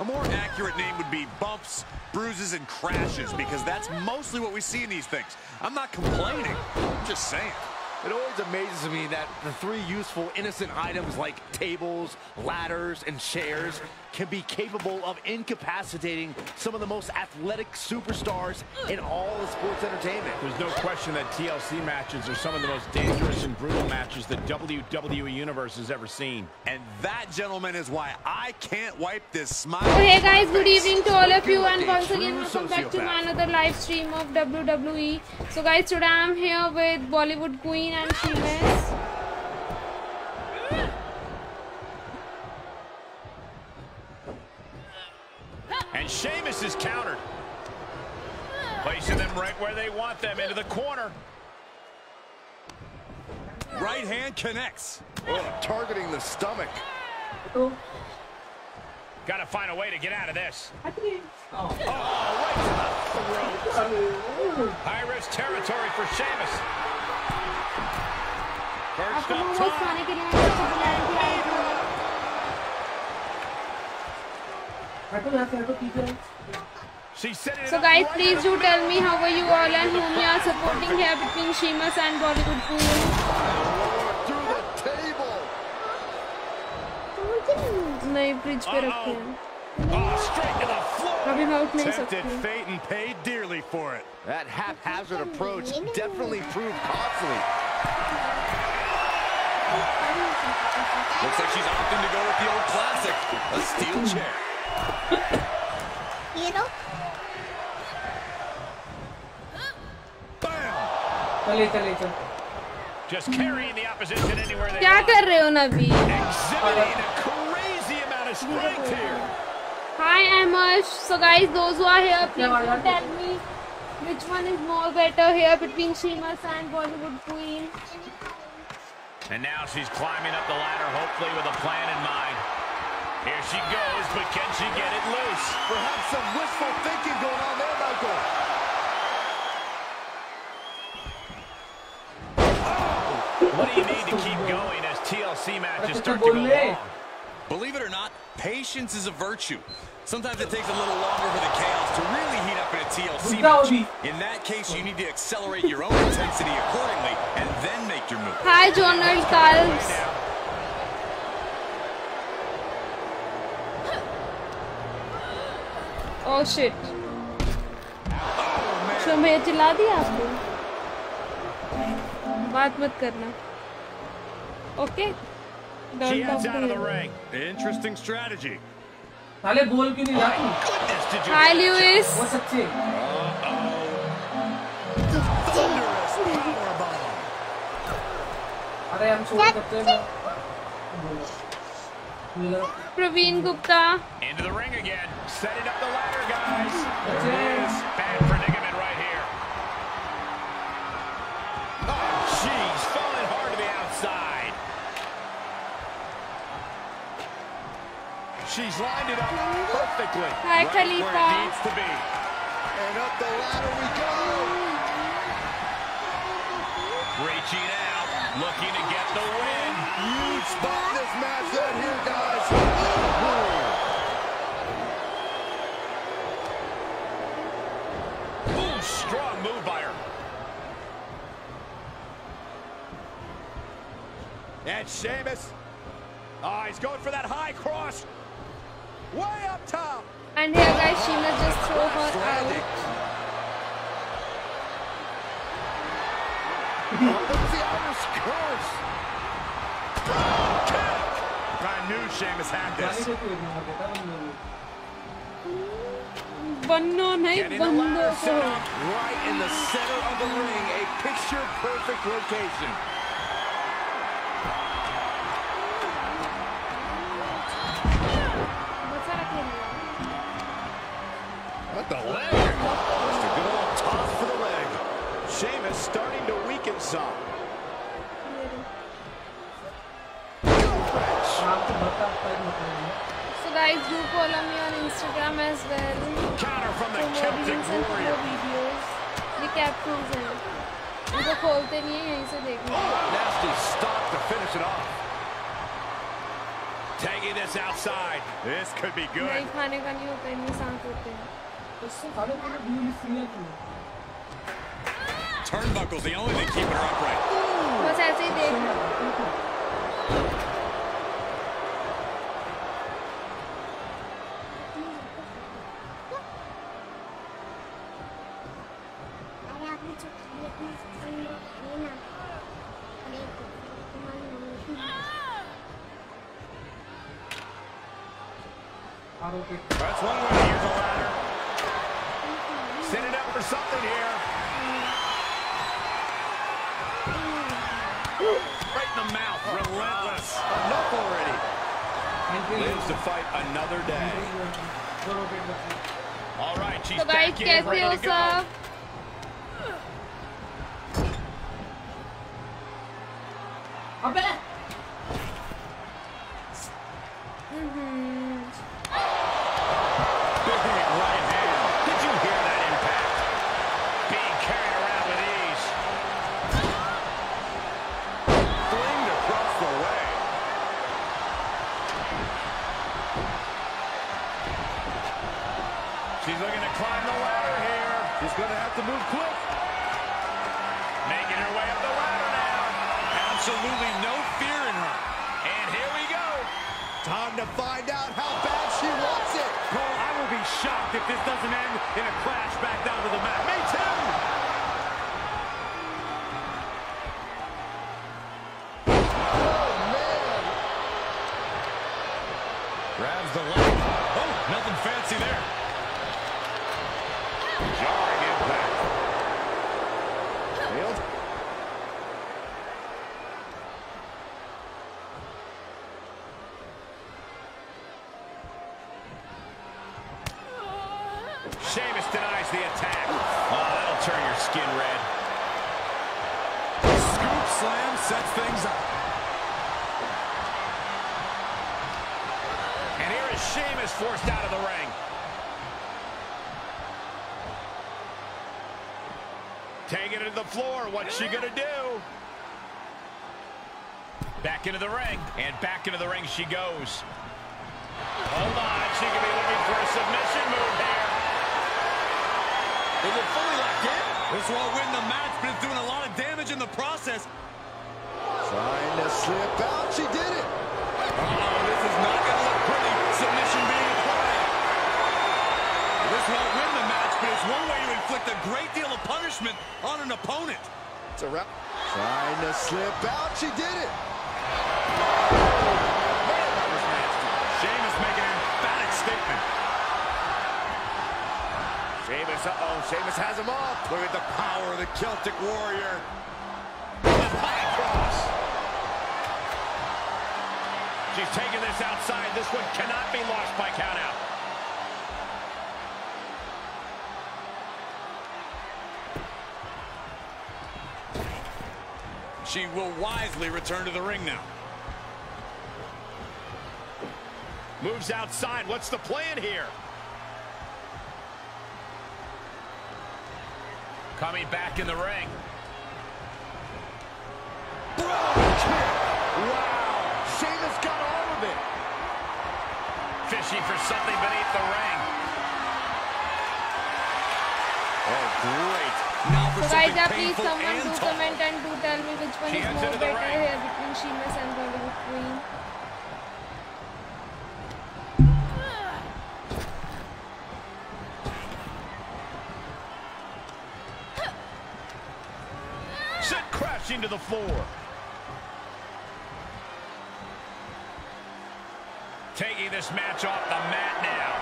A more accurate name would be bumps, bruises, and crashes, because that's mostly what we see in these things. I'm not complaining, I'm just saying. It always amazes me that the three useful innocent items like tables, ladders, and chairs can be capable of incapacitating some of the most athletic superstars in all of sports entertainment. There's no question that TLC matches are some of the most dangerous and brutal matches the WWE Universe has ever seen. And that, gentlemen, is why I can't wipe this smile. So hey guys, good evening to all of you, and once again welcome back to another live stream of WWE. So guys, today I'm here with Bollywood Queen and Sheamus. And Sheamus is countered, placing them right where they want them, into the corner. Right hand connects. Oh, targeting the stomach. Oh. Gotta find a way to get out of this. Oh, right to the throat. High-risk territory for Sheamus. First up top. So guys, please do tell me how are you all and whom you are supporting here between Sheamus and Bollywood Queen. Through the table. Straight to the floor. Tempted fate and paid dearly for it. That haphazard approach definitely proved costly. Looks like she's opting to go with the old classic, a steel chair. You know? Bam! Just carrying the opposition anywhere they want. Exhibiting a crazy amount of strength here. Hi, I'm Ash. So guys, those who are here, please tell me which one is more better here between Sheamus and Bollywood Queen. And now she's climbing up the ladder, hopefully with a plan in mind. Here she goes, but can she get it loose? Perhaps some wishful thinking going on there, Michael. Oh, what do you need to keep going as TLC matches start to go long? Believe it or not, patience is a virtue. Sometimes it takes a little longer for the chaos to really heat up in a TLC match. In that case, you need to accelerate your own intensity accordingly and then make your move. Hi, Jonah Calves. Oh, shit. So, मैं चिल्ला दी आपको. बात मत करना. Okay. She heads out of the ring. Interesting strategy. Hi, Lewis. What's up, T? Thunderous powerbomb. Praveen Gupta. Into the ring again. Setting up the ladder, guys. There it is. Bad predicament right here. Oh, she's falling hard to the outside. She's lined it up perfectly. Hi, right Khalifa. Where it needs to be. And up the ladder we go. Reaching out, looking to get the win. Huge spot in this match right here, guys. Ooh, strong move by her. And Sheamus. Oh, he's going for that high cross. Way up top. And here, guys, Sheamus just threw her out. That's the Irish curse. I knew Sheamus had this. Right in the center of the ring, a picture-perfect location. The leg. Just a good old toss for the leg. Sheamus starting to weaken some. So guys, do follow me on Instagram as well. Counter from the Celtic Warrior. The captains in. Nasty stop to finish it off. Taking this outside. This could be good. Turnbuckle's the only thing keeping her upright. That's one way to use the ladder. Set it up for something here. Right in the mouth, relentless. Enough already. Lives to fight another day. All right, she's back in, ready to go. Sheamus denies the attack. Oh, that'll turn your skin red. Scoop slam sets things up. And here is Sheamus forced out of the ring. Taking it to the floor. What's she gonna do? Back into the ring. And back into the ring she goes. Hold on. She could be looking for a submission move here. Is it fully locked in? This won't win the match, but it's doing a lot of damage in the process. Trying to slip out. She did it. Uh-oh, this is not going to look pretty. Submission being applied. This won't win the match, but it's one way to inflict a great deal of punishment on an opponent. It's a wrap. Trying to slip out. She did it. Man, that was nasty. Sheamus making an emphatic statement. Sheamus, uh-oh, Sheamus has him off. Look at the power of the Celtic Warrior. The high cross. She's taking this outside. This one cannot be lost by countout. She will wisely return to the ring now. Moves outside. What's the plan here? Coming back in the ring. Bro, wow! Sheamus got all of it. Fishing for something beneath the ring. Oh, great. Now for so something guys, please someone do comment and do tell me which one is more better here between Sheamus and Bollywood Queen. Into the floor. Taking this match off the mat now.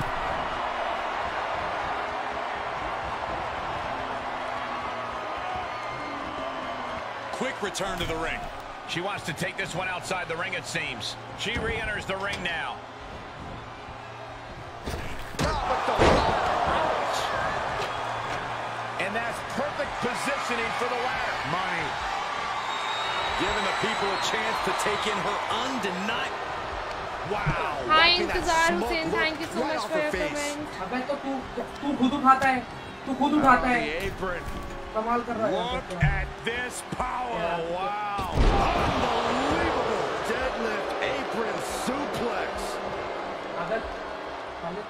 Quick return to the ring. She wants to take this one outside the ring, it seems. She re-enters the ring now. And that's perfect positioning for the ladder. Money. Giving the people a chance to take in her undeniable. Wow. Hi, Intezar Hussain. Thank you so much for your comment. The apron. Look at this power. Wow. Unbelievable. Deadlift apron. suplex. अगर पहले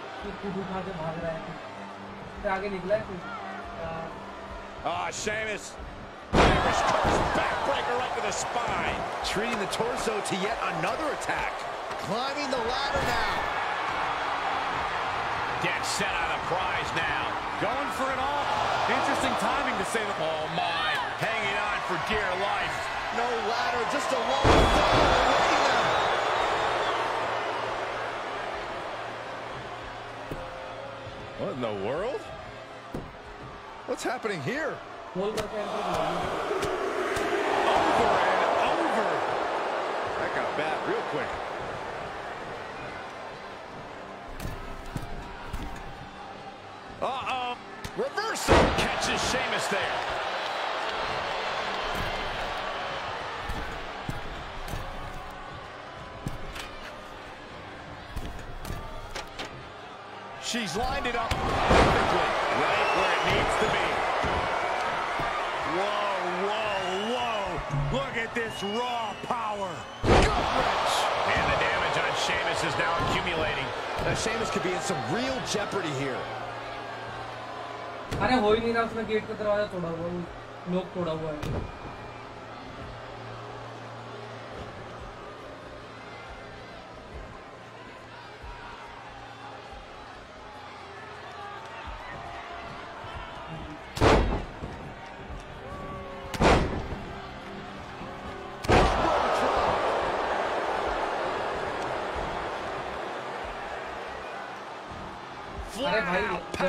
कूद उठा के भाग रहा है तो आगे निकला है. Ah, Sheamus. Irish curse backbreaker right to the spine. Treating the torso to yet another attack. Climbing the ladder now. Dead set on a prize now. Going for it all. Interesting timing to say that. Oh my, hanging on for dear life. No ladder, just a long fall. What in the world? What's happening here? Over and over. That got bad real quick. Uh-oh. Reversal catches Sheamus there. She's lined it up perfectly, right where it needs to be. Whoa, whoa, whoa. Look at this raw power. Good wrench. And the damage on Sheamus is now accumulating. Now Sheamus could be in some real jeopardy here. अरे हो ही नहीं रहा उसने gate का दरवाजा तोड़ा हुआ है, लोग तोड़ा हुआ है.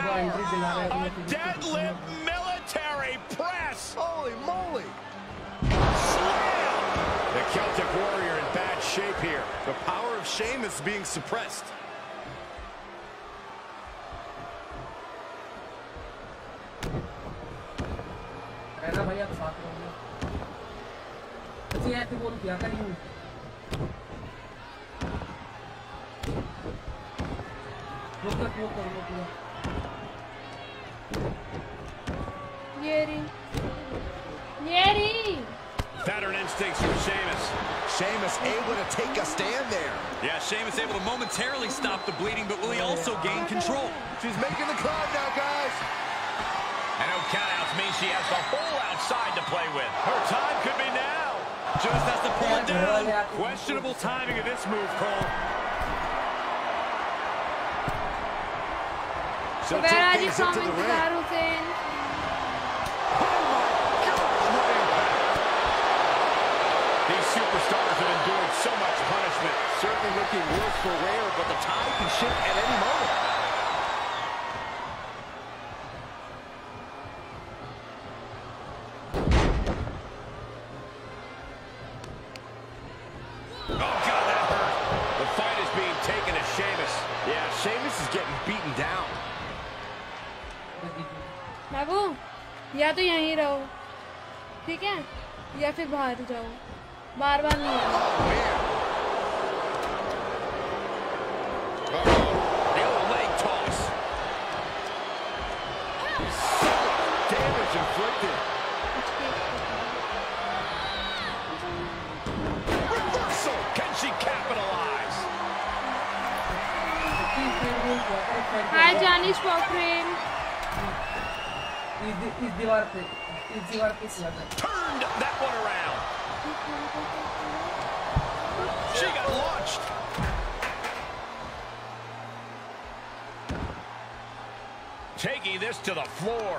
A deadlift military press. Holy moly. Slam. The Celtic Warrior in bad shape here. The power of Sheamus being suppressed. Pattern instincts from Sheamus. Sheamus able to take a stand there. Yeah, Sheamus able to momentarily stop the bleeding, but will he also gain control? She's making the climb now, guys. And no countouts mean she has the whole outside to play with. Her time could be now. Just has to pull it down. Questionable timing of this move, Cole. So take these into the ring. Superstars have endured so much punishment. Certainly looking worse for wear, but the tide can shift at any moment. Oh, God, that hurt. The fight is being taken to Sheamus. Yeah, Sheamus is getting beaten down. बाबू, या तो यहीं रहो, ठीक है? या फिर बाहर जाओ. बार-बार नहीं है. Reversal. Can she capitalize? Hi, Janish Poprin. Is the turned that one around. She got launched. Taking this to the floor.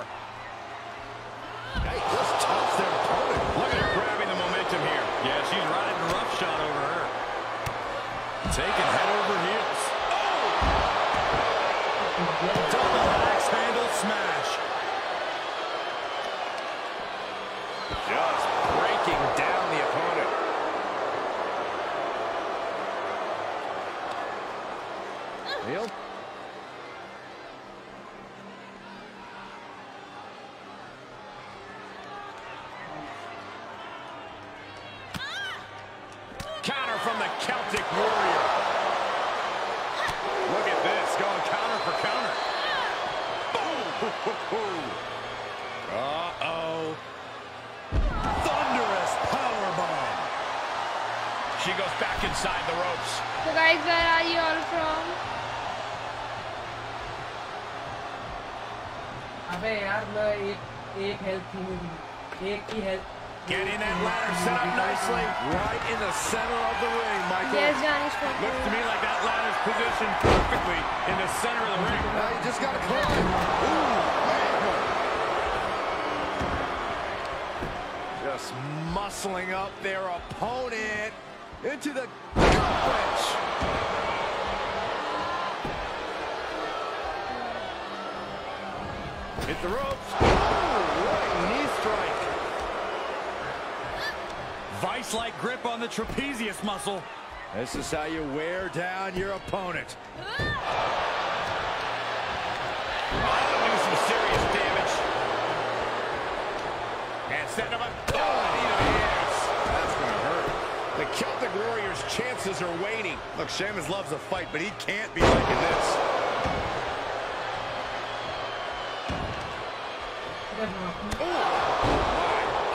Hey, just tops their opponent. Look at her grabbing the momentum here. Yeah, she's riding roughshod over her. Taking head over heels. Oh! Double axe handle smash. Just breaking down the opponent. Heel. Counter from the Celtic Warrior. Look at this, going counter for counter. Boom! Uh-oh. Thunderous powerbomb. She goes back inside the ropes. So guys, where are you all from? Abey yaar, ek health team hai, ek hi health. Getting that ladder set up nicely, right in the center of the ring, Michael. Yes, Johnny's perfect. Looks to me like that ladder's positioned perfectly in the center of the ring. Now you just got to climb. Ooh, just muscling up their opponent into the gut wrench. Hit the ropes. Ooh, what a knee strike. Vice-like grip on the trapezius muscle. This is how you wear down your opponent. Oh, that'll do some serious damage. And set him up. Oh, yes. That's going to hurt. The Celtic Warrior's chances are waning. Look, Sheamus loves a fight, but he can't be liking this. Oh, my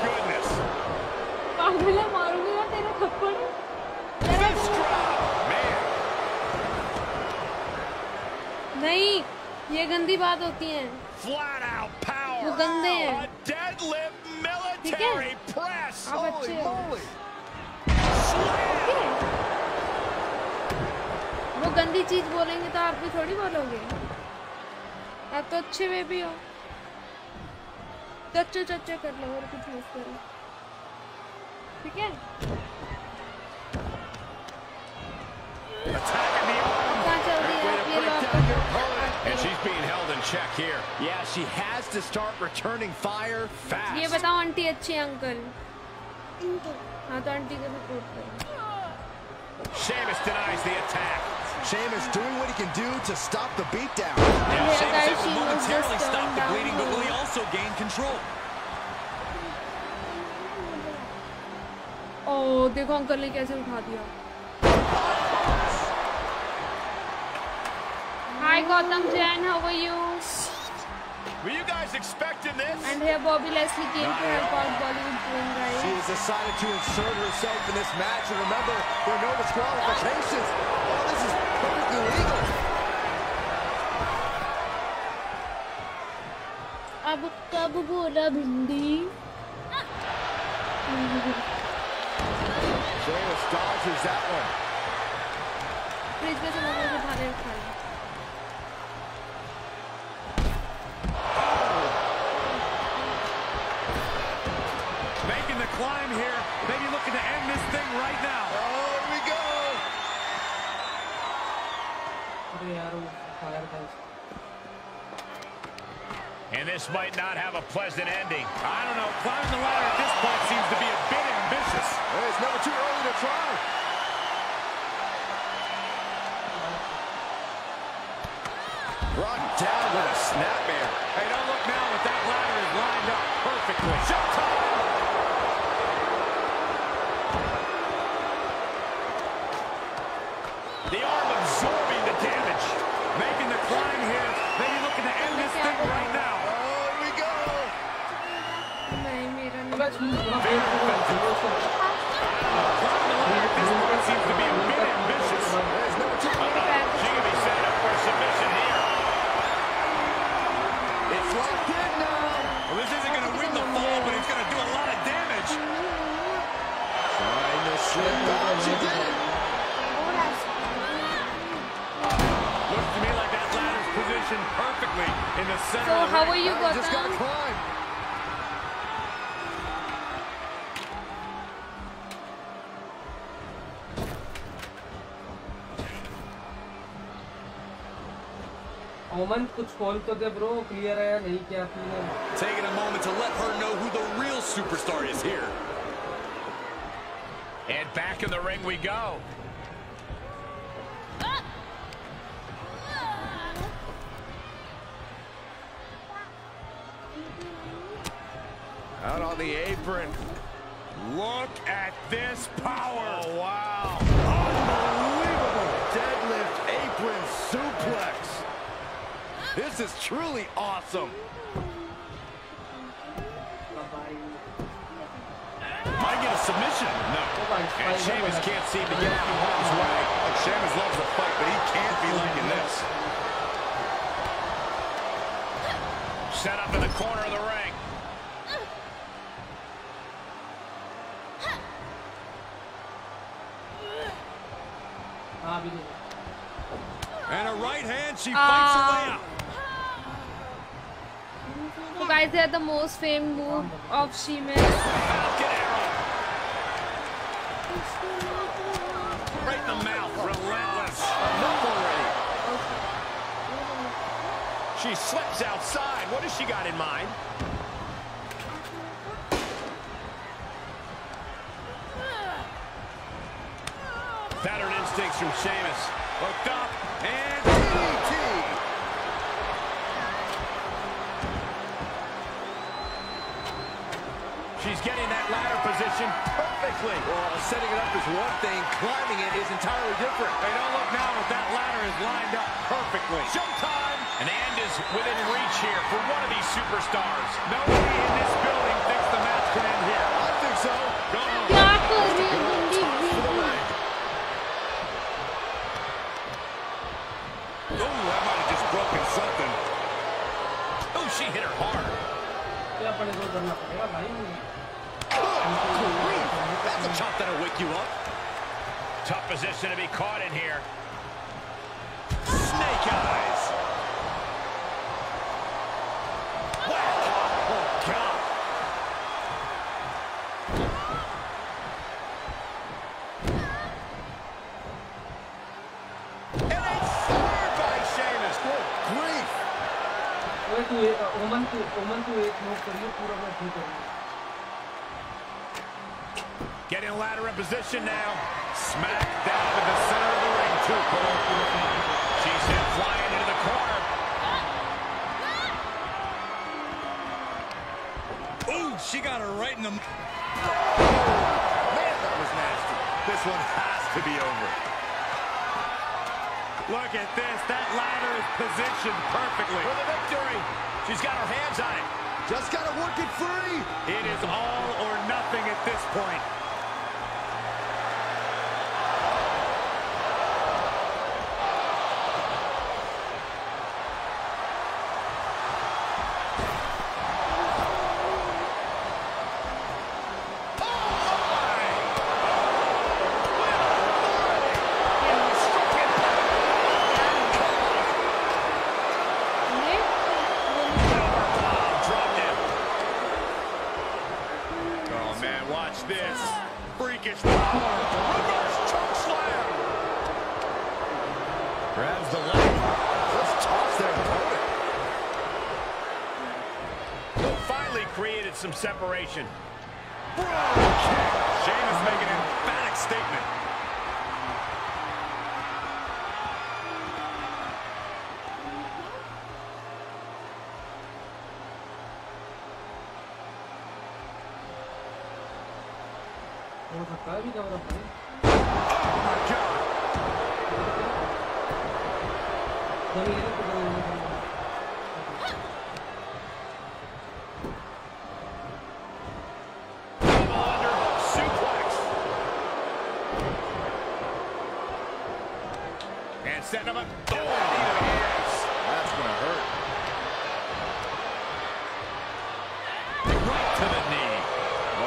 goodness. नहीं, ये गंदी बात होती है। वो गंदे हैं। ठीक है? आप अच्छे हो। वो गंदी चीज बोलेंगे तो आप भी थोड़ी बोलोगे। आप तो अच्छे वे भी हो। चच्चे चच्चे कर लो और कुछ मत करो। Again. Attacking the arm. And she's being held in check here. Yeah, she has to start returning fire fast. ये बताओ आंटी अच्छी अंकल। हाँ तो आंटी को support करो। Sheamus denies the attack. Sheamus doing what he can do to stop the beatdown. Now Sheamus is momentarily stopped the bleeding, but will he also gain control? Oh, देखो uncle ने कैसे उठा दिया। Hi Gotham Jan, how are you? Were you guys expecting this? And here Bobby Leslie came to help out Bollywood Queen, right? She has decided to insert herself in this match, and remember, there are no disqualifications. Oh, this is perfectly legal. अब कब बोला भिंडी? Sheamus dodges that one. Making the climb here. Maybe looking to end this thing right now. Oh, here we go. And this might not have a pleasant ending. I don't know. Climbing the ladder at this point seems to be a bit ambitious. It's never too early to try. Brought down with a snapmare. Hey, don't look now, but that ladder is lined up perfectly. Showtime! The arm absorbing the damage. Making the climb here. Maybe looking to end this thing right now. Oh, here we go. This one seems to be a bit ambitious. There's no time. She can be set up for a submission here. It's locked in now. Well, this isn't going to win the fall, but it's going to do a lot of damage. Trying to slip down. She did it. Looks to me like that ladder's positioned perfectly in the center. So how are you, Gotham? Just got to climb. Taking a moment to let her know who the real superstar is here. And back in the ring we go. Out on the apron. Look at this power. Oh, wow. Unbelievable deadlift apron suplex. This is truly awesome. Might get a submission? No. And Sheamus can't seem to get out of harm's way. Sheamus loves to fight, but he can't be liking this. Set up in the corner of the ring. And a right hand, she fights her way out. You guys, they had the most famed move of Sheamus. Right in the mouth, relentless. Okay. She slips outside. What has she got in mind? Pattern instincts from Sheamus. Hooked up and DDT. She's getting that ladder position perfectly. Well, setting it up is one thing. Climbing it is entirely different. Hey, don't look now, but that ladder is lined up perfectly. Showtime! An end is within reach here for one of these superstars. Nobody in this building thinks the match can end here. I think so. She hit her hard. That's a chop that'll wake you up. Tough position to be caught in here. Snake eyes. Wow. Oh, God. And it's scored by Sheamus. Good grief. Getting a ladder in position now. Smack down in the center of the ring. She's sent flying into the corner. Ooh, she got her right in the... Man, that was nasty. This one has to be over. Look at this. That ladder is positioned perfectly. For the victory. She's got her hands on it. Just got to work it free. It is all or nothing at this point. Created some separation. Bro, Sheamus making an emphatic statement. Oh my God. Setting him up. Oh, yes. That's going to hurt. Right to the knee. Oh,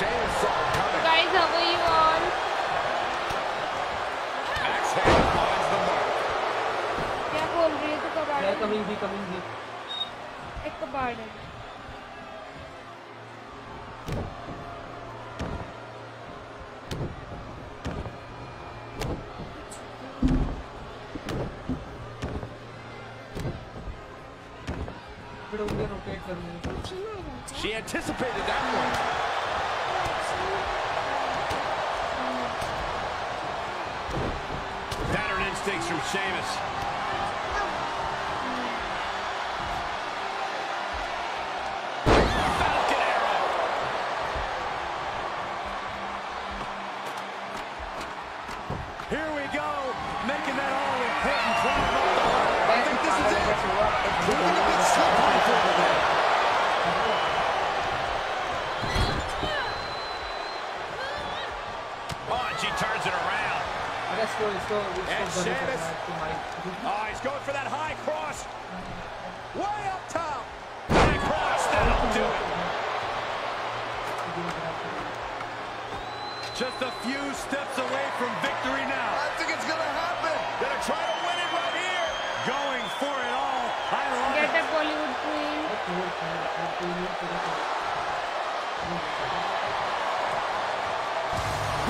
Sheamus saw it coming. Guys, how are you on? Axe hand finds the mark. Yeah, coming. It's a burden. She anticipated that one. Pattern instincts from Sheamus. Falcon arrow. Here we go. Making that all with hit and climbing up the ladder. I think this is it. Looking a bit slippery over there. And Sheamus, oh, he's going for that high cross. Way up top. High cross, that'll do it. Just a few steps away from victory now. I think it's going to happen. Going to try to win it right here. Going for it all. I love it. Get the Bollywood Queen.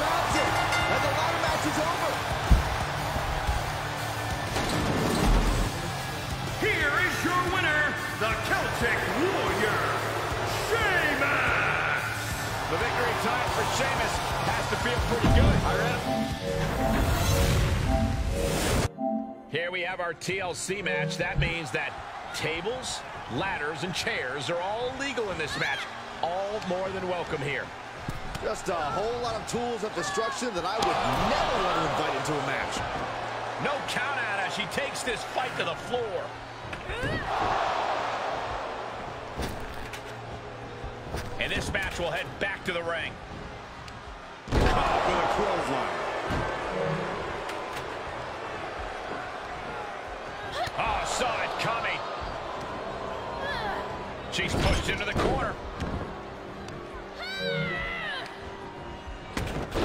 That's it. That's a lot of matches over. Here is your winner, the Celtic Warrior, Sheamus. The victory time for Sheamus has to feel pretty good. Here we have our TLC match. That means that tables, ladders, and chairs are all legal in this match. All more than welcome here. Just a whole lot of tools of destruction that I would never want to invite into a match. No count out as she takes this fight to the floor. And this match will head back to the ring. Oh, with a clothesline. Oh, saw it coming. She's pushed into the corner.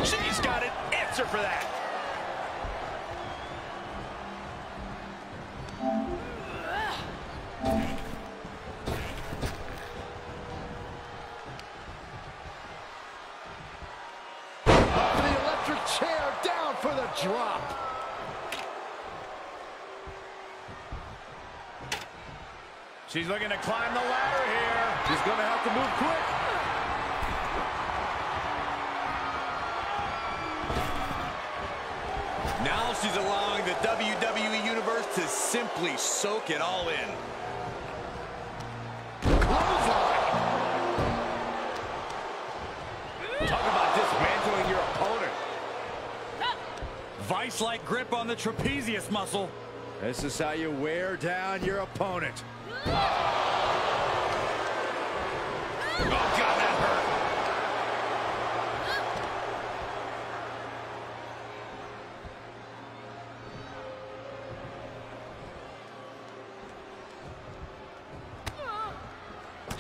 She's got an answer for that. Up to the electric chair, down for the drop. She's looking to climb the ladder here. She's going to have to move quick. Now she's allowing the WWE Universe to simply soak it all in. Clothesline. Talk about dismantling your opponent. Vice-like grip on the trapezius muscle. This is how you wear down your opponent. Oh, God, that hurt.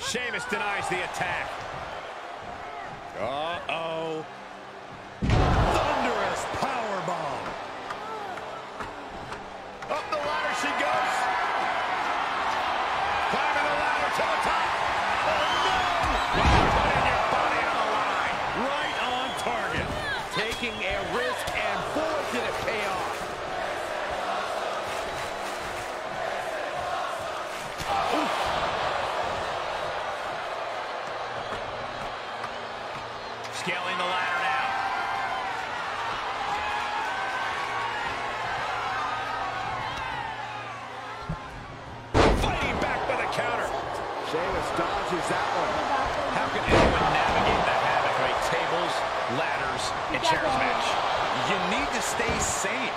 Sheamus denies the attack. Uh-oh. Thunderous powerbomb. Up the ladder she goes. Climbing the ladder to the top. Oh, no! Wow, putting your body on the line. Right on target. Taking a risk, and boy, did it pay off. Oof. Scaling the ladder now. Sheamus dodges that one. How could anyone navigate the havoc of a tables, ladders, and chairs match? You need to stay sane.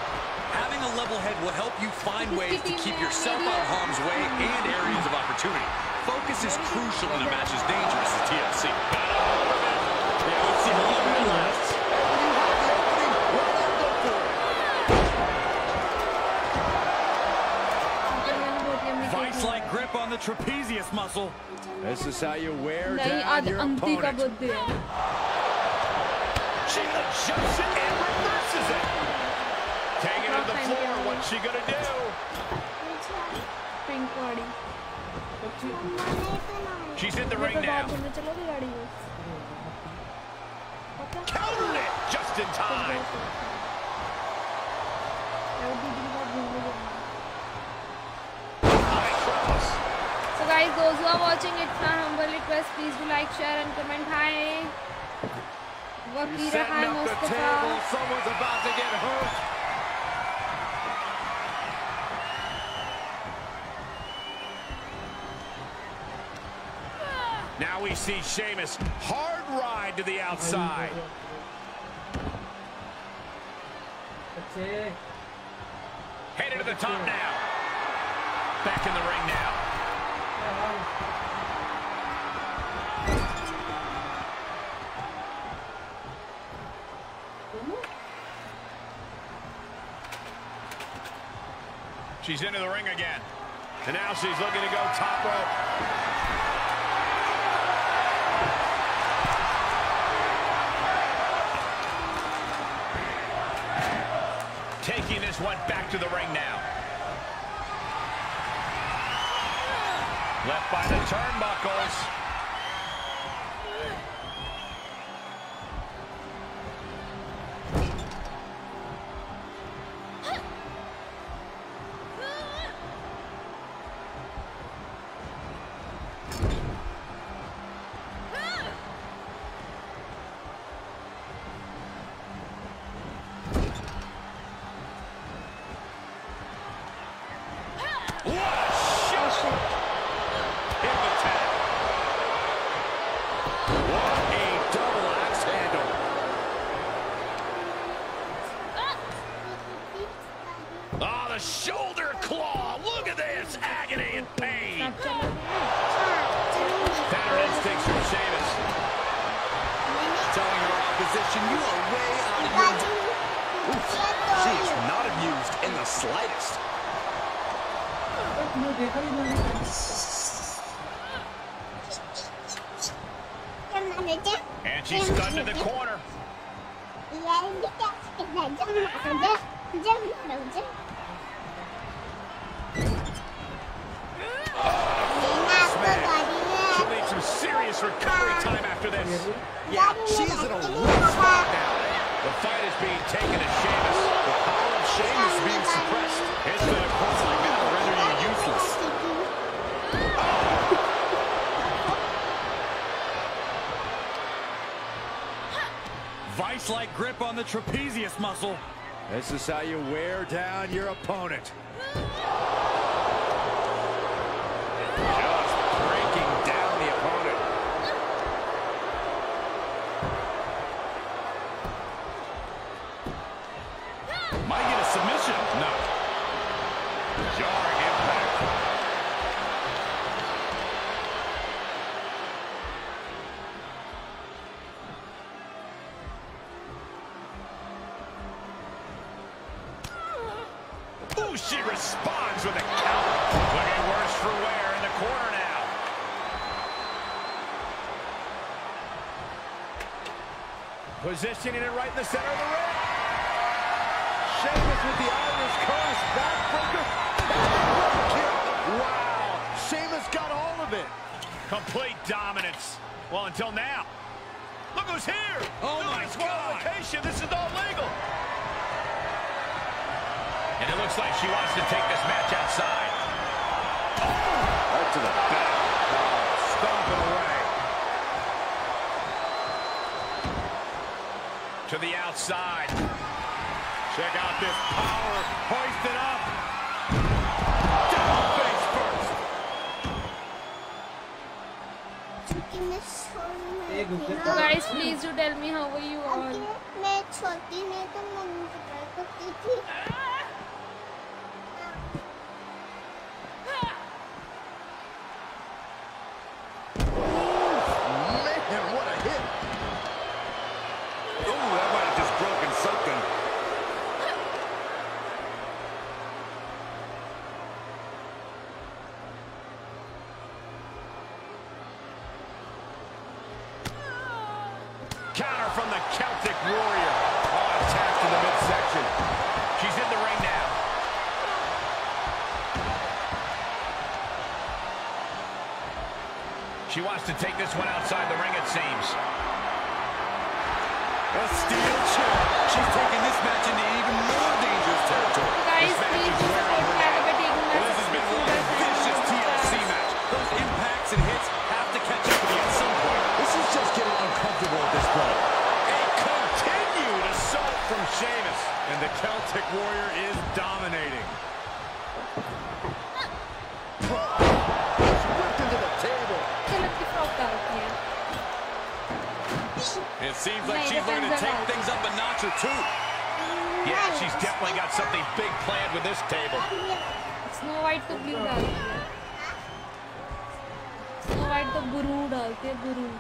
Having a level head will help you find ways to keep yourself out of harm's way and areas of opportunity. Focus is crucial in a match as dangerous as TLC. Yeah, let's see how long it lasts. Grip on the trapezius muscle. This is how you wear down your opponent. She adjusts it and reverses it. Taking it to the floor. What's she gonna do? She's in the ring now. Countered it just in time. So guys, those who are watching, it's my humble request, please do like, share, and comment. Hi, Wakira. Hi, Mustafa. Someone's about to get hurt. Now we see Sheamus hard ride to the outside. Headed to the top now. Back in the ring now. She's into the ring again. And now she's looking to go top rope. Taking this one back to the ring now. Left by the turnbuckles. And she's stunned in the corner. She'll need some serious recovery time after this. Yeah, she's in a rough spot now. The fight is being taken to Sheamus. The power of Sheamus is being suppressed. It's going to cross like that will render you useless. Oh. Vice-like grip on the trapezius muscle. This is how you wear down your opponent. Just breaking down the opponent. Might get a submission. No. Jarring impact. She responds with a counter. Looking worse for wear in the corner now. Positioning it right in the center of the ring. Sheamus with the Irish curse. Backbreaker. Wow. Sheamus got all of it. Complete dominance. Well, until now. Look who's here. Oh, my God. This is all legal. And it looks like she wants to take this match outside. Oh, right to the back. Oh, stomping away. To the outside. Check out this power. Hoist it up. Down face first. Guys, please do tell me how are you all. Counter from the Celtic Warrior. Oh, attack to the midsection. She's in the ring now. She wants to take this one outside the ring, it seems. A steel chair. She's taking this match into even more dangerous territory. Guys, please do this has been one vicious TLC match. Those impacts and hits have to catch up with you at some point. This is just getting uncomfortable at this point. A continued assault from Sheamus. And the Celtic Warrior is dominating. He's whipped into the table. It seems like she's going to take things up a notch or two. Yeah, she's definitely got something big planned with this table. Snow White to blue belt. Snow White to Guru belt. Guru.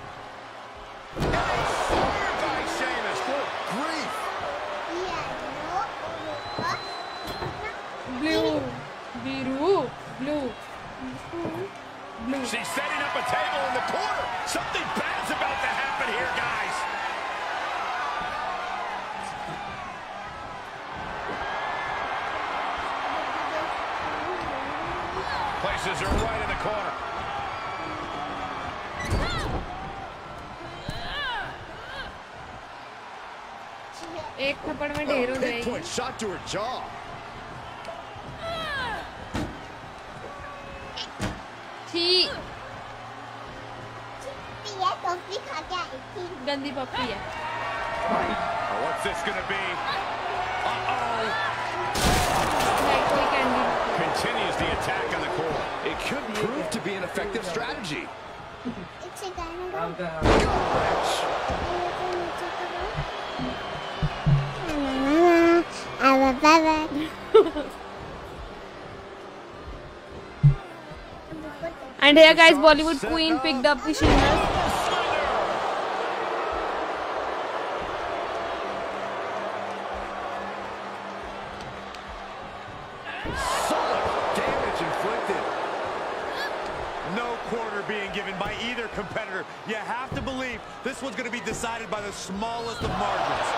Nice. By Sheamus. Good grief. Blue. Biru, blue. Blue. She's setting up a table in the corner. Something bad's about to happen here, guys. Places her right in the corner. Oh, big point shot to her jaw. Gandhi puppy. What's this gonna be? Continues the attack on the corner. It could prove to be an effective strategy. It's a dynamo. I'm a baby. And here, guys, Bollywood Queen picked up the Sheamus. Solid damage inflicted. No quarter being given by either competitor. You have to believe this one's going to be decided by the smallest of margins.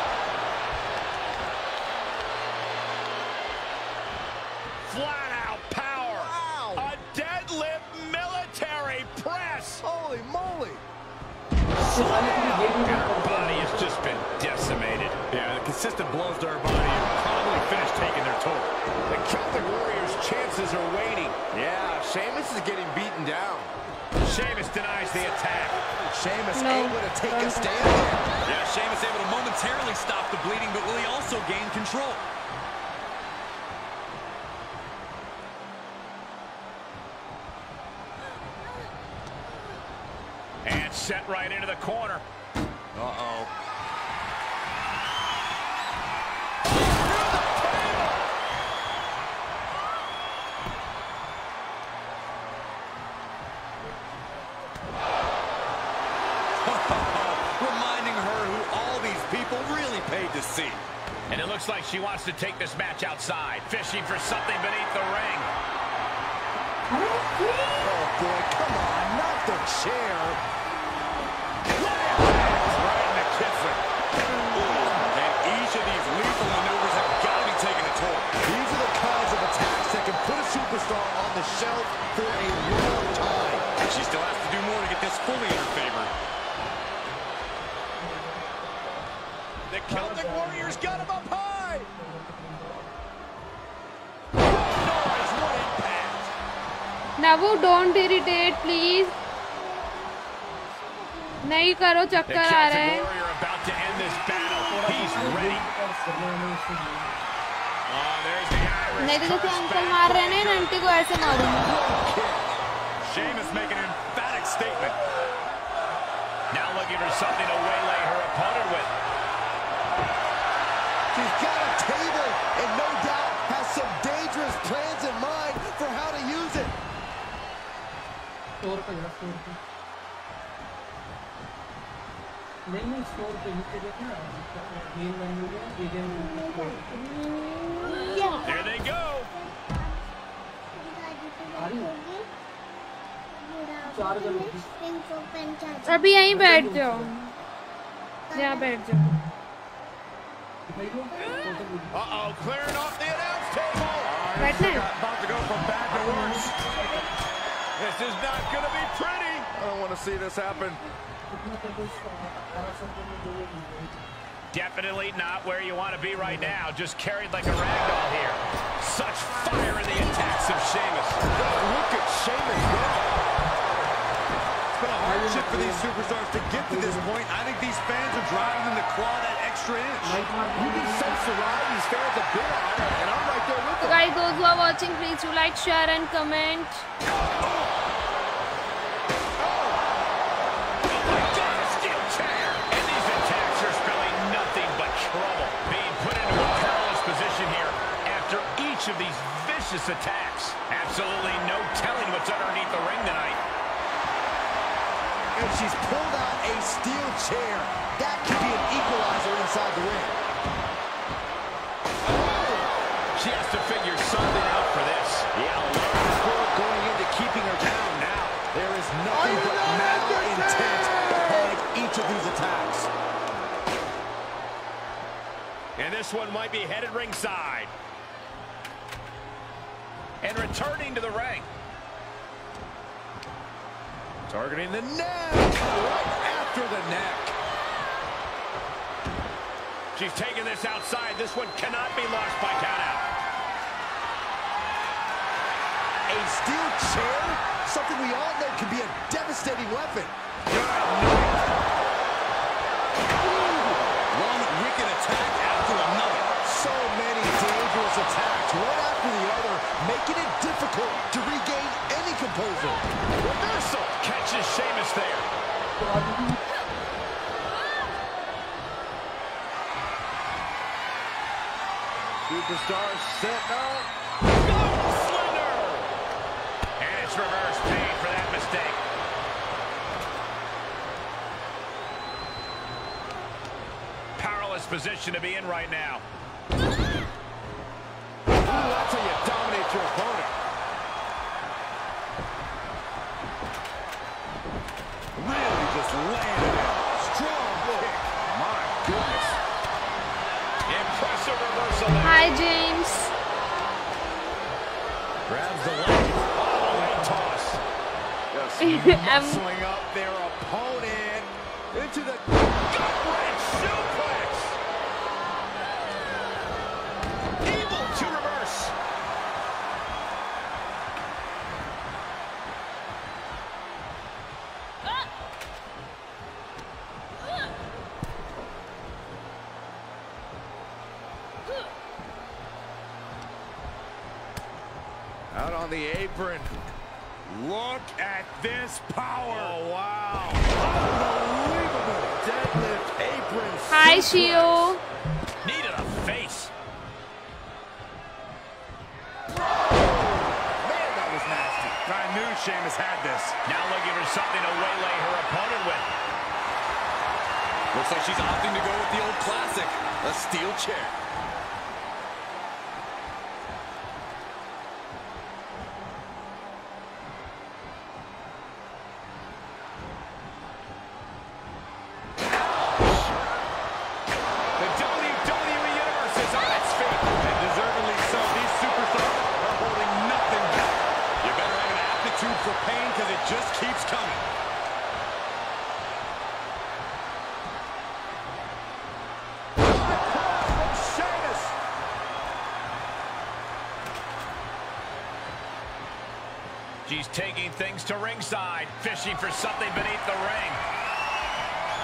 Flat out power. Wow. A deadlift military press. Holy moly. Her body has just been decimated. Yeah, the consistent blows to her body have calmly finished taking their toll. The Celtic Warrior's chances are waning. Yeah, Sheamus is getting beaten down. Sheamus denies the attack. Sheamus able to take a stand. Yeah, Sheamus able to momentarily stop the bleeding, but will he also gain control? And set right into the corner. Uh-oh. Reminding her who all these people really paid to see. And it looks like she wants to take this match outside, fishing for something beneath the ring. Oh, boy, come on, not the chair. Right in the kisser. And each of these lethal maneuvers have got to be taking a toll. These are the kinds of attacks that can put a superstar on the shelf for a long time. And she still has to do more to get this fully in her favor. The Celtic Warriors got him up high. Navu, don't irritate, please. Nahi karo, chakkar aa raha hai. The Celtic Warrior about to end this battle. He's ready. Oh, there's the Irish. Nahi to uncle maar rahe hain, aunty ko aise marunga. Sheamus making an emphatic statement. Now looking for something to waylay her opponent with. She's got a table and no doubt has some dangerous plans in mind for how to use it. There they go. अभी यहीं बैठ जाओ. यहाँ बैठ जाओ. Uh-oh, clearing off the announce table. बैठना है. About to go from bad to worse. This is not going to be pretty. I don't want to see this happen. Definitely not where you want to be right now. Just carried like a ragdoll here. Such fire in the attacks of Sheamus. Look at Sheamus go. It's been a hardship for these superstars to get to this point. I think these fans are driving them to claw that extra inch. You've been so surrounded these fans a bit on it, and I'm right there with them. Guys, those who are watching, please do like, share, and comment. Of these vicious attacks. Absolutely no telling what's underneath the ring tonight. And she's pulled out a steel chair. That could be an equalizer inside the ring. Oh. She has to figure something out for this. Yeah. nothing but mad intent behind each of these attacks. And this one might be headed ringside. And returning to the ring. Targeting the neck, right after the neck. She's taking this outside. This one cannot be lost by countout. A steel chair, something we all know can be a devastating weapon. Good night. One wicked attack after another. So many dangerous attacks, one after the other, making it difficult to regain any composure. Reversal catches Sheamus there. Superstar set up. Slender! And it's reverse pain for that mistake. Powerless position to be in right now. Ooh, that's how you dominate your opponent. Really just landed it. Strong kick. My goodness. Impressive reversal there. Hi, James. Grabs the leg. Oh, and toss. Just muscling up their opponent into the gut-wrench suplex. Able to reverse. Out on the apron. Look at this power. Oh, wow. Unbelievable. Deadlift apron. Hi, Shield. Knee to the face. Whoa. Man, that was nasty. I knew Sheamus had this. Now looking for something to waylay her opponent with. Looks like she's opting to go with the old classic, a steel chair. She's taking things to ringside, fishing for something beneath the ring.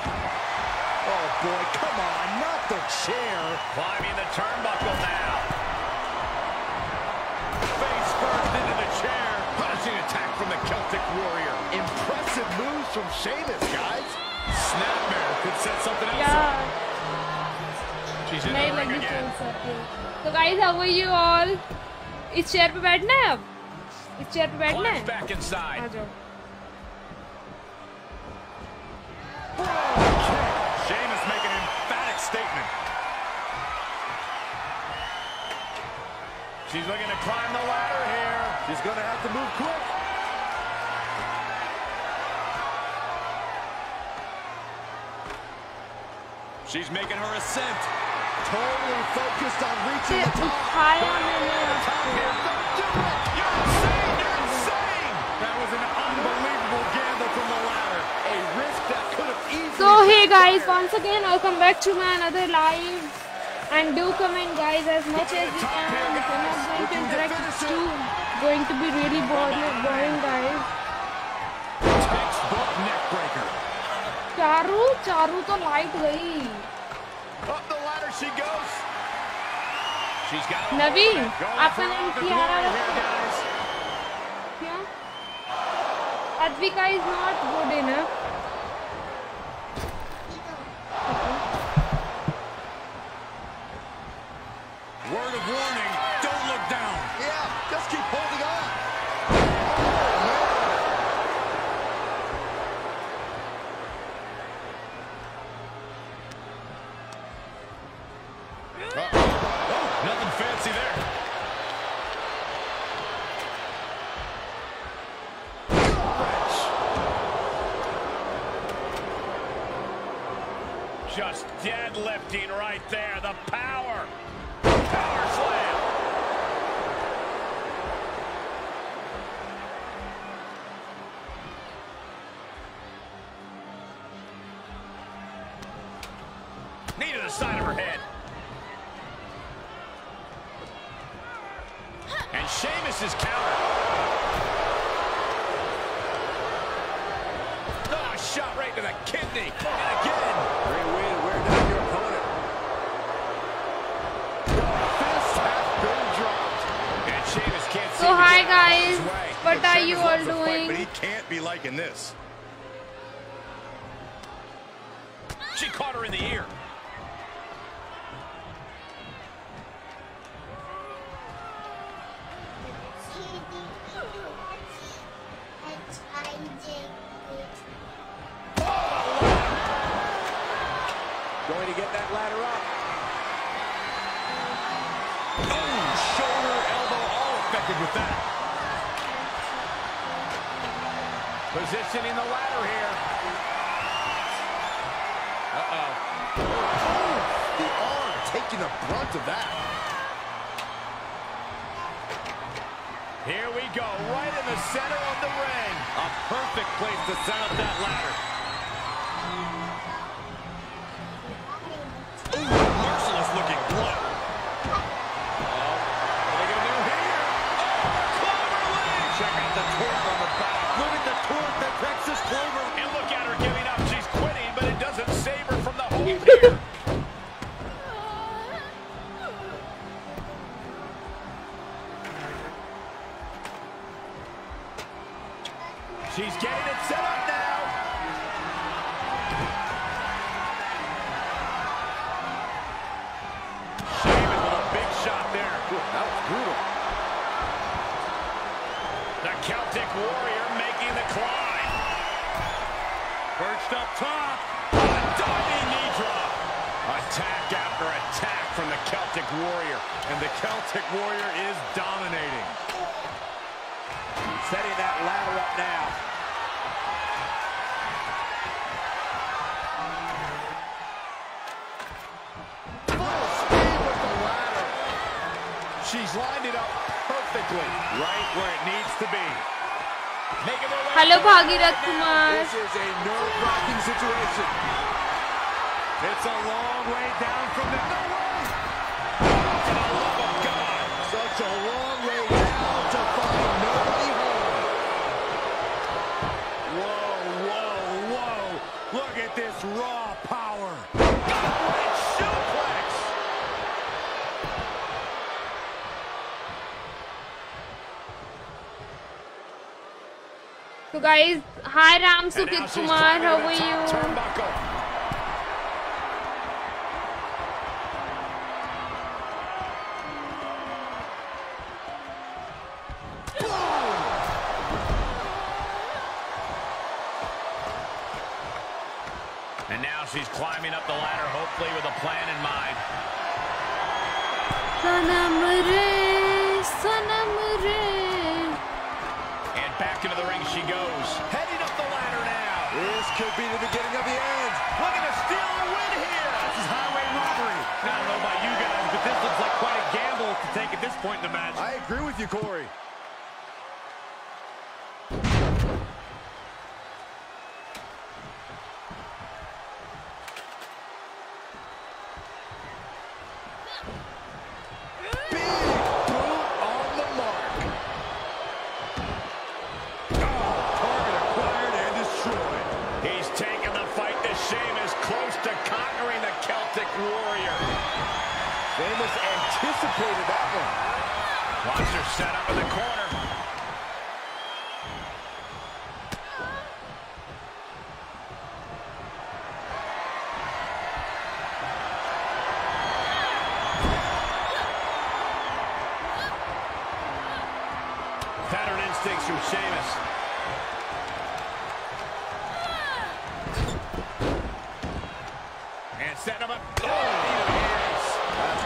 Oh, boy, come on, not the chair. Climbing the turnbuckle now. Face first into the chair. Punishing attack from the Celtic Warrior. Impressive moves from Sheamus, guys. Snapmare could set something else up. She's in the ring again. So, guys, how are you all? Is chair pe baithna hai ab? It's Jet Redman. Back inside. Sheamus making an emphatic statement. She's looking to climb the ladder here. She's going to have to move quick. She's making her ascent. Totally focused on reaching the top. High on the top. An unbelievable gamble from the ladder. A risk that could have easily. So hey guys, once again welcome back to my another live, and do comment guys as much as you can. If you're not going to interact, it's too going to be really boring guys. Textbook neck breaker. Charu to light gayi. Up the ladder she goes. She's got it. Navi, aapka naam kya hai? Advika is not good enough. Okay. Word of warning, don't look down. Yeah, just keep holding on. Oh, nothing fancy there. Just deadlifting right there. The power. Power slam. Knee to the side of her head. And Sheamus is countered. Oh, shot right to the kidney. And again. Great way to wear down your opponent. Fist half been dropped. And Sheamus can't see. So hi guys. What are you all doing? But he can't be liking this. She caught her in the ear. Going to get that ladder up. Oh, shoulder, elbow, all affected with that. Positioning the ladder here. Uh-oh. Oh, the arm taking the brunt of that. Here we go, right in the center of the ring. A perfect place to set up that ladder. She's getting it set up now. Sheamus with a big shot there. Ooh, that was brutal. The Celtic Warrior making the climb. Perched up top. A diving knee drop. Attack after attack from the Celtic Warrior. And the Celtic Warrior is dominating. Setting that ladder up now. She's lined it up perfectly, right where it needs to be. Making their way. Hello, Bhagirath Kumar. This is a nerve-wracking situation. It's a long way down from the way. For the love of God, such a long way down to find nobody home. Whoa, whoa, whoa! Look at this raw power. Godwin suplex. So guys, hi Ram Sukit Kumar, how are you? And now she's climbing up the ladder, hopefully with a plan in mind. Sanam re, sanam re. Back into the ring she goes. Heading up the ladder now. This could be the beginning of the end. Looking to steal a win here. This is highway robbery. Now, I don't know about you guys, but this looks like quite a gamble to take at this point in the match. I agree with you, Corey. Sheamus anticipated that one. Watch her set up in the corner. Pattern instincts from Sheamus. Set him up. Oh, yes. That's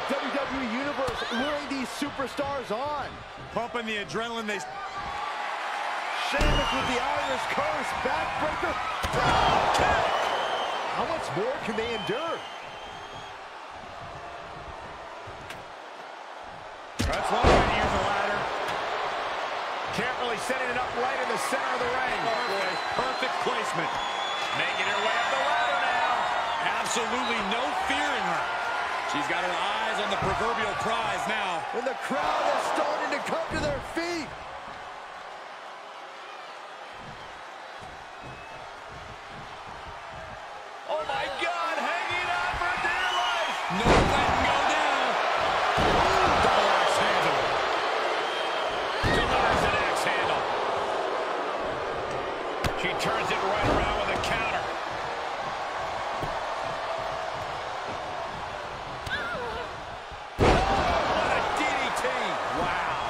going to hurt. The WWE Universe luring these superstars on. Pumping the adrenaline. They. Sheamus with the Irish curse. Backbreaker. Oh, How much more can they endure? That's long right here, the ladder. Can't really set it up right in the center of the ring. Perfect placement. Making her way up the ladder now. Absolutely no fear in her. She's got her eyes on the proverbial prize now. And the crowd is starting to come to their feet. Turns it right around with a counter. Oh, what a DDT. Wow.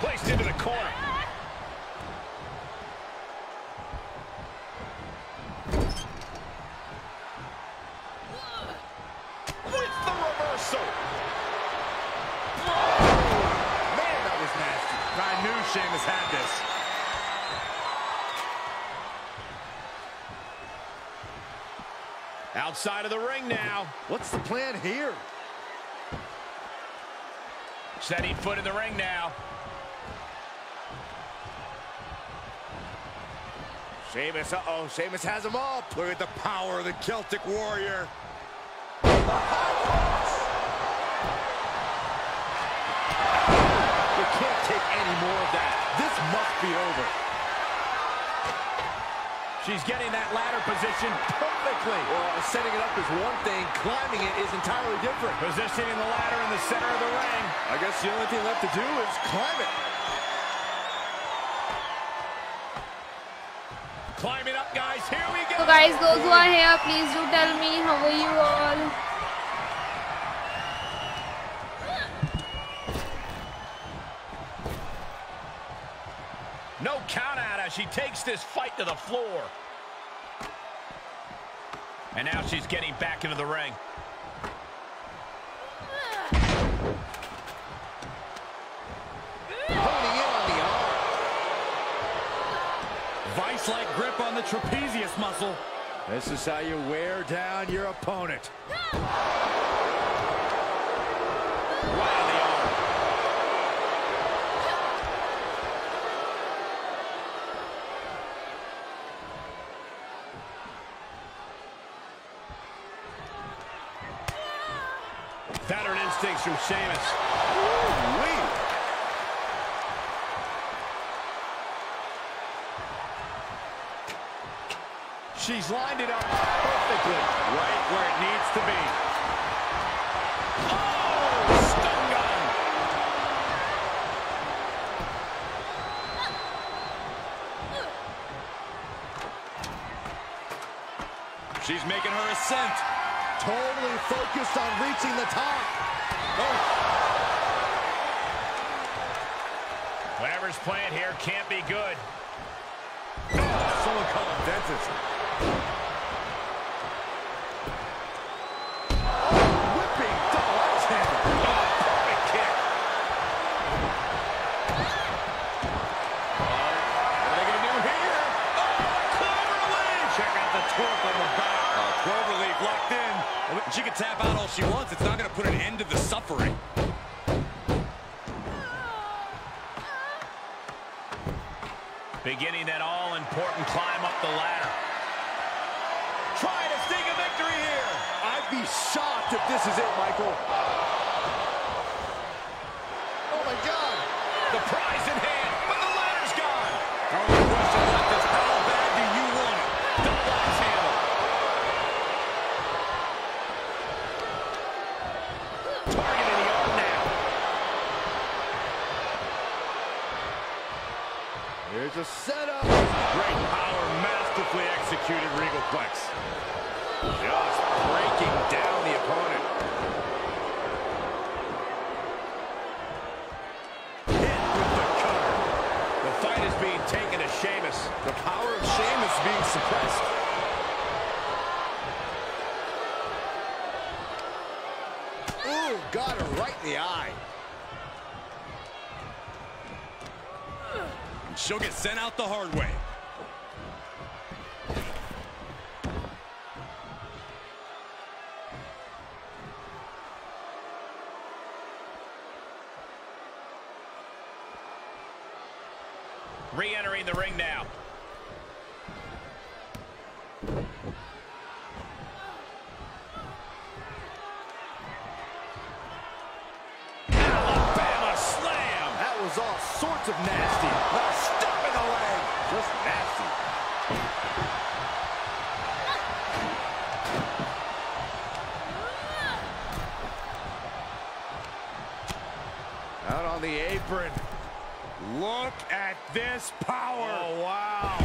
Placed into the corner. With the reversal. Oh. I knew Sheamus had this. Outside of the ring now. What's the plan here? Setting foot in the ring now. Sheamus, uh-oh. Sheamus has them all. Look at the power of the Celtic Warrior. Can't take any more of that. This must be over. She's getting that ladder position perfectly. Well, setting it up is one thing. Climbing it is entirely different. Positioning the ladder in the center of the ring. I guess the only thing left to do is climb it. Climb it up, guys. Here we go. So guys, those who are here, please do tell me how are you all. No count out as she takes this fight to the floor. And now she's getting back into the ring. Holding in on the arm. Vice-like grip on the trapezius muscle. This is how you wear down your opponent. Wow. Pattern instincts from Sheamus. She's lined it up perfectly, right where it needs to be. Oh, stun gun! She's making her ascent. Totally focused on reaching the top. Oh. Whatever's playing here can't be good. Oh, someone called a dentist. Oh, whipping double axe handle. Oh, perfect kick. What are they going to do here? Oh, clever lead. Check out the torque on the back. Clover leaf locked in. She can tap out all she wants. It's not going to put an end to the suffering. Beginning that all-important climb up the ladder. Trying to sting a victory here. I'd be shocked if this is it, Michael. Oh, my God. The prize in hand, but the ladder's gone. The only question left is how bad do you want it? Double axe handle. There's a setup. Great power, masterfully executed Regal Plex. Just breaking down the opponent. Hit with the cutter. The fight is being taken to Sheamus. The power of Sheamus being suppressed. Ooh, got her right in the eye. She'll get sent out the hard way. Re-entering the ring now. Alabama slam! That was all sorts of nasty. Not a step in the leg. Just nasty. Out on the apron. Look at this power. Oh, wow.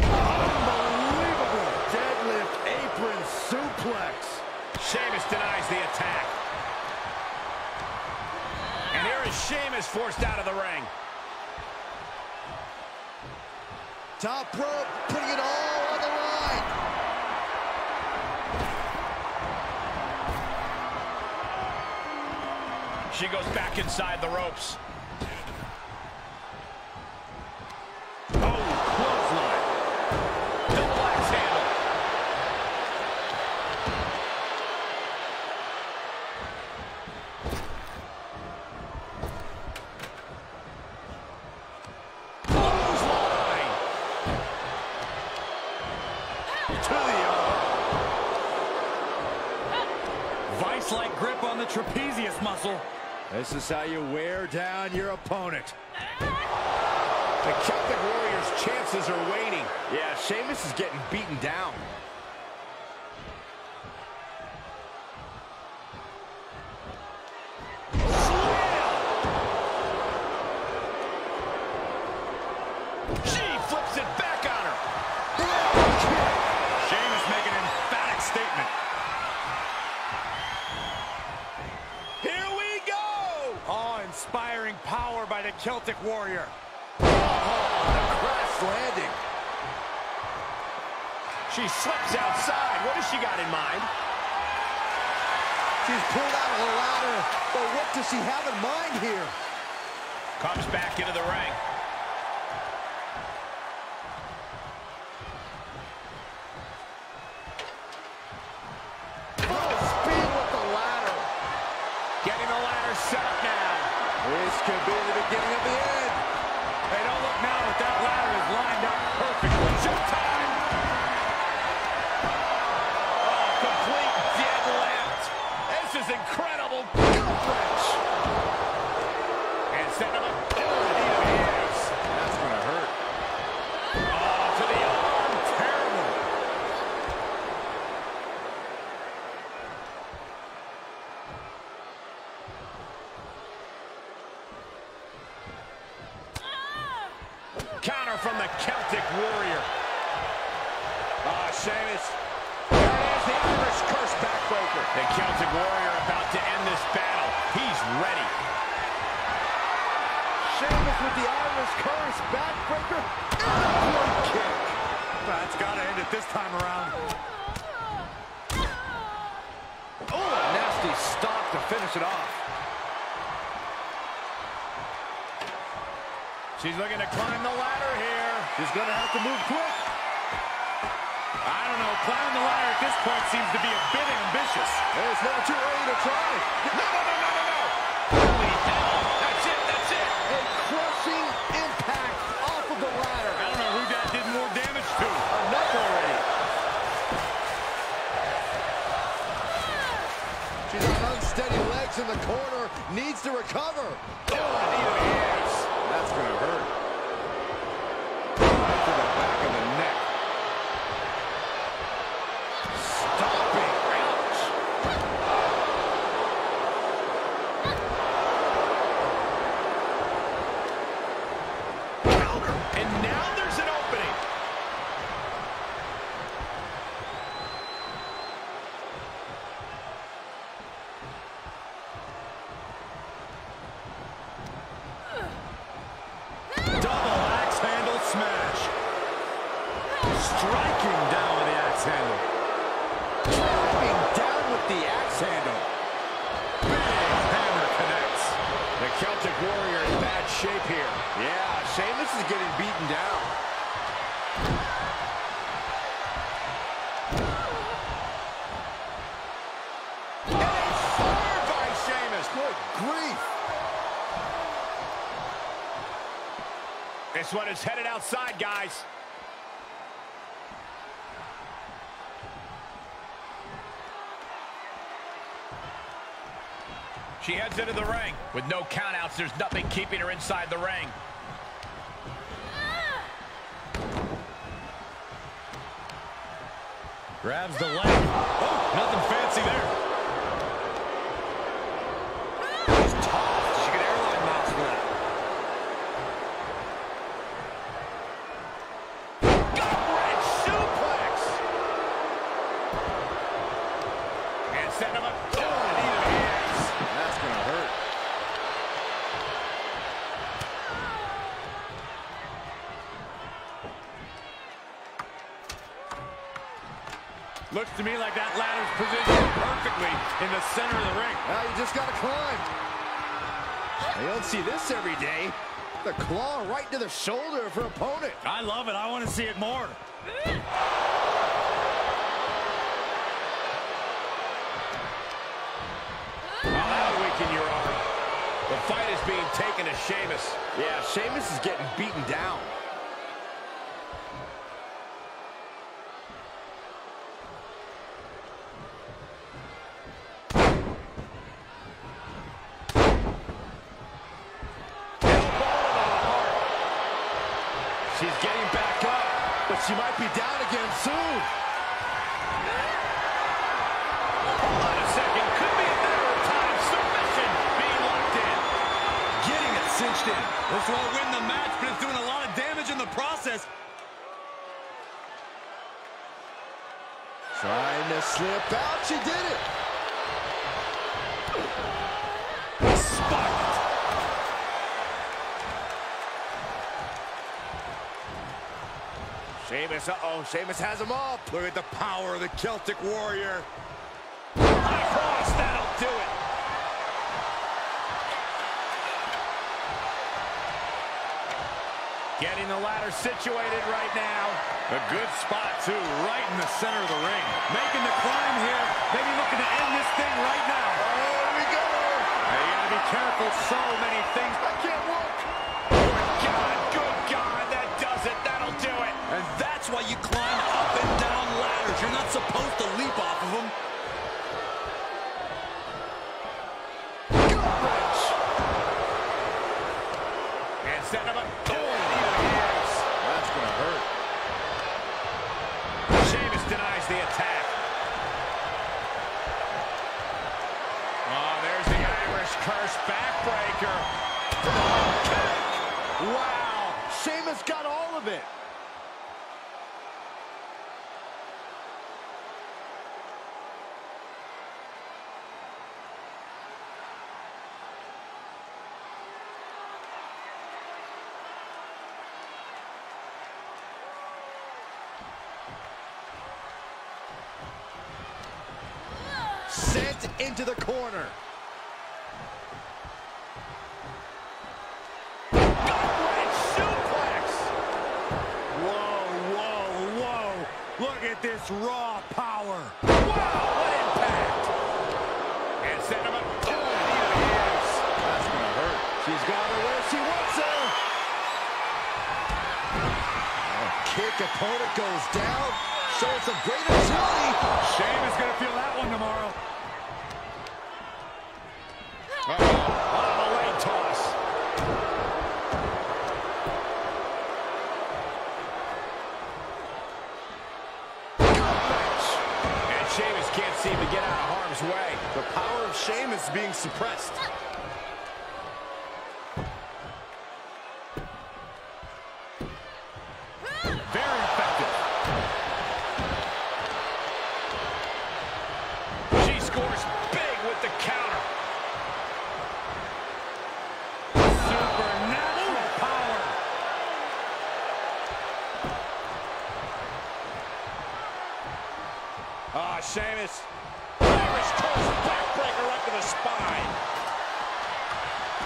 Unbelievable. Deadlift apron suplex. Sheamus denies the attack. And here is Sheamus forced out of the ring. Top rope, putting it all on the line. She goes back inside the ropes. Vice-like grip on the trapezius muscle. This is how you wear down your opponent. The Celtic Warrior's chances are waning. Yeah, Sheamus is getting beaten down. Inspiring power by the Celtic Warrior. Oh, the crash landing. She slips outside. What has she got in mind? She's pulled out of the ladder, but what does she have in mind here? Comes back into the ring. Full speed with the ladder. Getting the ladder set up now. This could be the beginning of the end. They don't look now that that ladder is lined up perfectly. Showtime! Oh, complete deadlift. This is incredible. French. And set up a penalty of hands. That's going to hurt. Oh, to the arm. Terrible. Counter from the Celtic Warrior. Ah, Sheamus. There it is, the Irish curse backbreaker. The Celtic Warrior about to end this battle. He's ready. Sheamus with the Irish curse backbreaker. One kick. That's got to end it this time around. Oh, a nasty stop to finish it off. She's looking to climb the ladder here. She's going to have to move quick. I don't know. Climbing the ladder at this point seems to be a bit ambitious. It's never too early to try. No, no, no, no, no, no. Holy hell. That's it. That's it. A crushing impact off of the ladder. I don't know who that did more damage to. Enough already. She's on unsteady legs in the corner. Needs to recover. Oh, yes. That's going to hurt. Right to the back of the neck. Stomping. Ouch. Counter. And now there's an opening. Striking down with the axe handle. Striking down with the axe handle. Big hammer connects. The Celtic Warrior in bad shape here. Yeah, Sheamus is getting beaten down. And a fire by Sheamus. Good grief. This one is headed outside, guys. She heads into the ring. With no countouts, there's nothing keeping her inside the ring. Grabs the leg. Oh, nothing fancy there. She's tough. She can airline knots with it. Gut-wrench suplex. And set him up. Looks to me like that ladder's positioned perfectly in the center of the ring. Well, you just got to climb. You don't see this every day. The claw right to the shoulder of her opponent. I love it. I want to see it more. I'll weaken your arm. The fight is being taken to Sheamus. Yeah, Sheamus is getting beaten down. She's getting back up, but she might be down again soon. Hold on a second. Could be a matter of time. Submission being locked in. Getting it cinched in. This won't win the match, but it's doing a lot of damage in the process. Trying to slip out. She did it. Spiked. Sheamus, uh-oh, Sheamus has him up. Look at the power of the Celtic Warrior. Across, that'll do it. Getting the ladder situated right now. A good spot, too, right in the center of the ring. Making the climb here, maybe looking to end this thing right now. Oh, here we go. Now you gotta be careful, so many things. I can't walk. And that's why you climb up and down ladders. You're not supposed to leap off of them. Good punch. And set him up. Oh, yes. That's going to hurt. Sheamus denies the attack. Oh, there's the Irish curse backbreaker. Oh, wow. Sheamus got all of it. Sent into the corner. Gut-wrench suplex. Whoa, whoa, whoa. Look at this raw power. Wow, what impact. And set him up. Oh, yes. That's going to hurt. She's got her where she wants her. Kick, opponent goes down. Shows some great agility. Sheamus going to feel that one tomorrow. Uh-oh. On the leg toss. Gut-wrench. And Sheamus can't seem to get out of harm's way. The power of Sheamus being suppressed. Ah, Sheamus. Irish curse backbreaker right to the spine.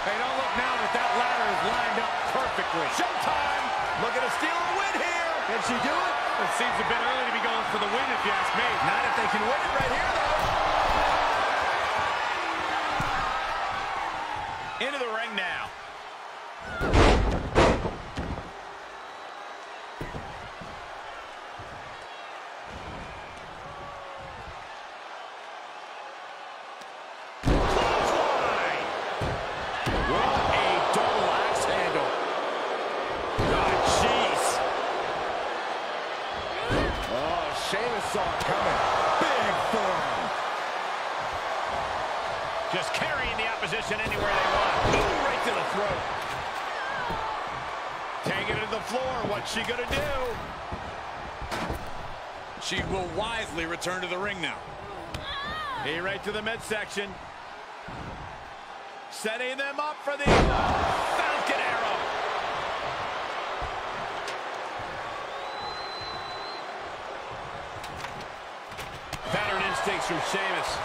They don't look now that that ladder is lined up perfectly. Showtime! Looking to steal a win here. Can she do it? It seems a bit early to be going for the win, if you ask me. Not if they can win it right here, though. Into the ring now. coming. Big forearm. Just carrying the opposition anywhere they want. Boom, right to the throat. Taking it to the floor. What's she gonna do? She will wisely return to the ring now. Hey, right to the midsection. Setting them up for the Falcon Arrow. Pattern instincts from Sheamus.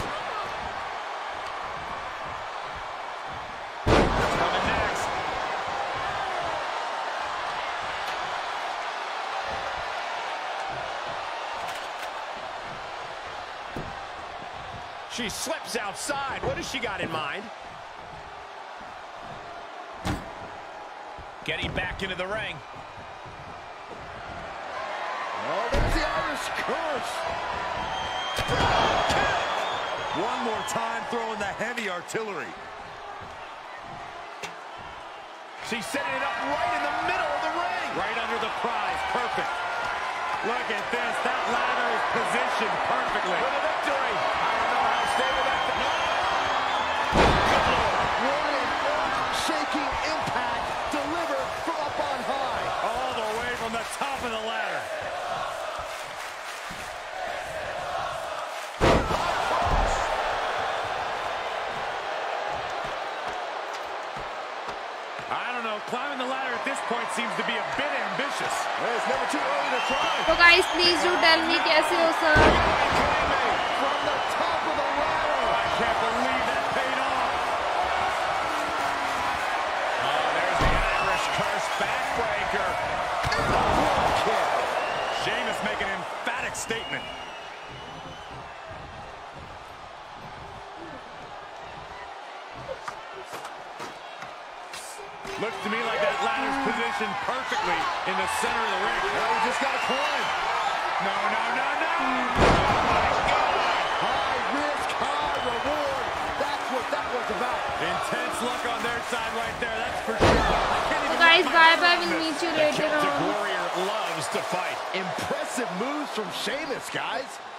What's coming next? She slips outside. What has she got in mind? Getting back into the ring. Oh, that's the Irish curse. Oh, one more time, throwing the heavy artillery. She's setting it up right in the middle of the ring. Right under the prize, perfect. Look at this, that ladder is positioned perfectly. For the victory. I don't know how to stay with that. No. What an earth-shaking impact. Delivered from up on high. All the way from the top of the ladder. I don't know. Climbing the ladder at this point seems to be a bit ambitious. Well, it's never too early to try. So guys, please do tell me kaise ho sir. From the top of the ladder. I can't believe that paid off. Curse backbreaker. Sheamus making an emphatic statement. Looks to me like that ladder's positioned perfectly in the center of the ring. No, we just got to climb. No, no, no, no. Oh my God. High risk, high reward. That's what that was about. Intense luck on their side right there. That's for sure. Guys, bye-bye, we'll meet you later on. Celtic Warrior loves to fight. Impressive moves from Sheamus, guys.